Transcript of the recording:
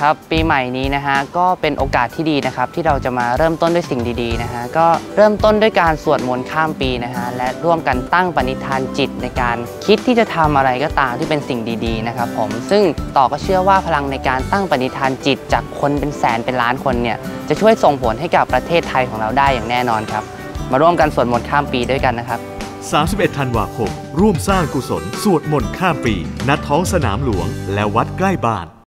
ครับปีใหม่นี้นะฮะก็เป็นโอกาสที่ดีนะครับที่เราจะมาเริ่มต้นด้วยสิ่งดีๆนะฮะก็เริ่มต้นด้วยการสวดมนต์ข้ามปีนะฮะและร่วมกันตั้งปณิธานจิตในการคิดที่จะทำอะไรก็ตามที่เป็นสิ่งดีๆนะครับผมซึ่งต่อก็เชื่อว่าพลังในการตั้งปณิธานจิตจากคนเป็นแสนเป็นล้านคนเนี่ยจะช่วยส่งผลให้กับประเทศไทยของเราได้อย่างแน่นอนครับมาร่วมกันสวดมนต์ข้ามปีด้วยกันนะครับ31 ธันวาคมร่วมสร้างกุศลสวดมนต์ข้ามปีณท้องสนามหลวงและวัดใกล้บ้าน